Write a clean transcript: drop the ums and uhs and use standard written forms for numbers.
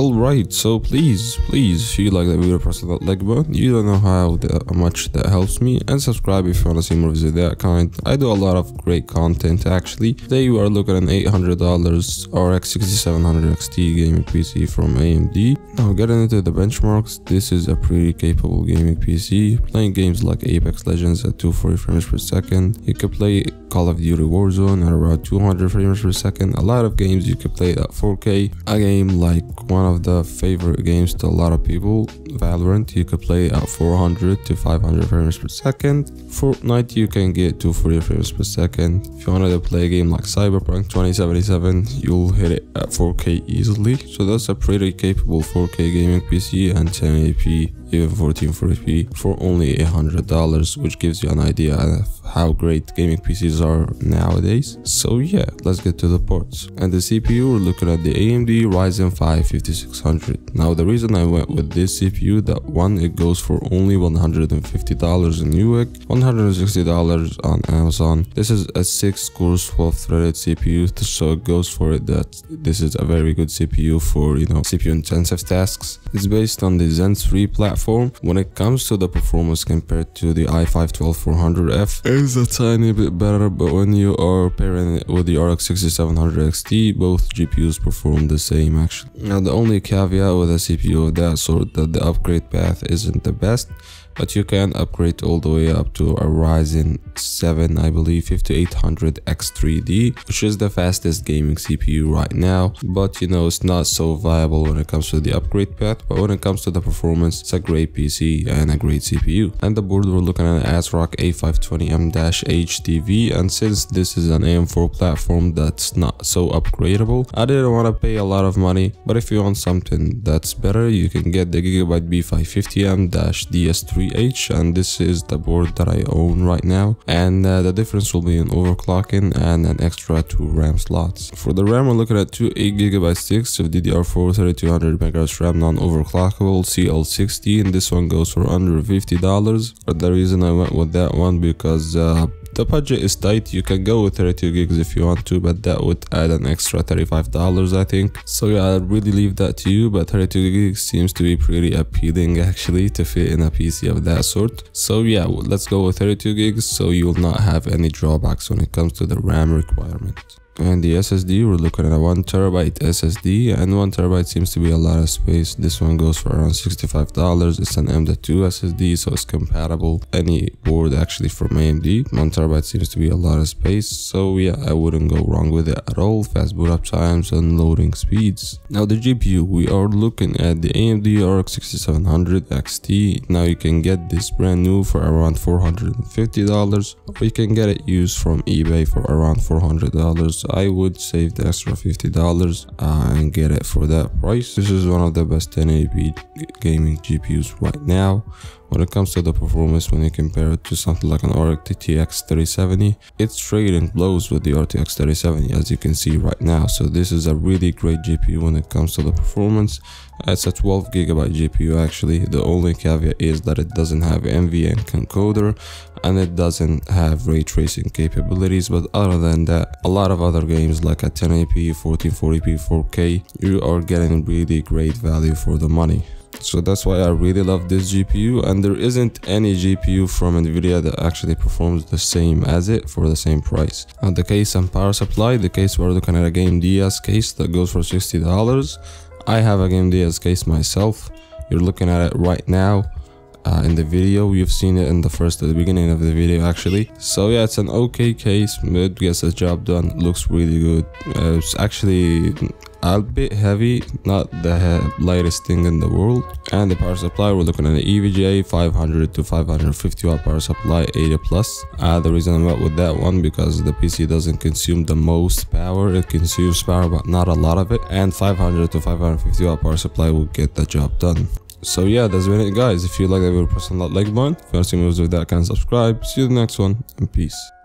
Alright, so please, if you like that video, press that like button. You don't know how much that helps me. And subscribe if you want to see more videos of that kind. I do a lot of great content actually. Today you are looking at an $800 RX 6700 XT gaming PC from AMD. Now getting into the benchmarks, this is a pretty capable gaming PC. Playing games like Apex Legends at 240 frames per second. You can play Call of Duty Warzone at around 200 frames per second. A lot of games you can play at 4K. A game like one of the favorite games to a lot of people, Valorant, you could play at 400 to 500 frames per second. Fortnite, you can get 240 frames per second. If you wanted to play a game like Cyberpunk 2077, you'll hit it at 4K easily. So that's a pretty capable 4K gaming PC and 1080p, even 1440p for only $800, which gives you an idea of how great gaming PCs are nowadays. So yeah, let's get to the ports. And the CPU, we're looking at the AMD Ryzen 5 5600. Now the reason I went with this CPU, that one, it goes for only $150 in UEG, $160 on Amazon. This is a 6-core 12-threaded CPU, so it goes for it that this is a very good CPU for, you know, CPU intensive tasks. It's based on the Zen 3 platform. When it comes to the performance compared to the i5-12400F, is a tiny bit better, but when you are pairing it with the RX 6700 XT, both GPUs perform the same actually. Now the only caveat with a CPU of that sort, that the upgrade path isn't the best, but you can upgrade all the way up to a Ryzen 7, I believe, 5800 X3D, which is the fastest gaming CPU right now, but you know, it's not so viable when it comes to the upgrade path. But when it comes to the performance, it's a great PC and a great CPU. And the board, we're looking at an ASRock A520M-HDV, and since this is an AM4 platform, that's not so upgradable. I didn't want to pay a lot of money, but if you want something that's better, you can get the Gigabyte B550M-DS3H, and this is the board that I own right now. And the difference will be in overclocking and an extra 2 RAM slots. For the RAM, we're looking at 2 8GB sticks of DDR4 3200MHz RAM, non-overclockable, CL60, and this one goes for under $50. But the reason I went with that one, because the budget is tight. You can go with 32 gigs if you want to, but that would add an extra $35, I think. So yeah, I'd really leave that to you, but 32 gigs seems to be pretty appealing actually to fit in a PC of that sort. So yeah, let's go with 32 gigs so you'll not have any drawbacks when it comes to the RAM requirement. And the SSD, we're looking at a 1TB SSD, and 1TB seems to be a lot of space. This one goes for around $65. It's an M.2 SSD, so it's compatible any board actually from AMD. 1TB seems to be a lot of space, so yeah, I wouldn't go wrong with it at all. Fast boot up times and loading speeds. Now the GPU, we are looking at the AMD RX 6700 XT. Now you can get this brand new for around $450, or you can get it used from eBay for around $400. I would save the extra $50 and get it for that price. This is one of the best 1080p gaming GPUs right now. When it comes to the performance, when you compare it to something like an RTX 3070, it's trading blows with the RTX 3070 as you can see right now. So this is a really great GPU when it comes to the performance. It's a 12GB GPU actually. The only caveat is that it doesn't have NVENC encoder and it doesn't have ray tracing capabilities, but other than that, a lot of other games like a 1080p, 1440p, 4K, you are getting really great value for the money. So that's why I really love this GPU, and there isn't any GPU from Nvidia that actually performs the same as it for the same price. And the case and power supply, the case, we're looking at a Game DS case that goes for $60. I have a Game DS case myself. You're looking at it right now in the video. You've seen it in the first, at the beginning of the video actually. So yeah, it's an okay case, it gets the job done, looks really good. It's actually a bit heavy, not the lightest thing in the world. And the power supply, we're looking at an EVGA 500 to 550 watt power supply, 80+. The reason I'm not with that one, because the PC doesn't consume the most power. It consumes power, but not a lot of it. And 500 to 550 watt power supply will get the job done. So yeah, that's been it guys. If you like that video, press on that like button. If you want to see more videos of that, can subscribe. See you in the next one, and peace.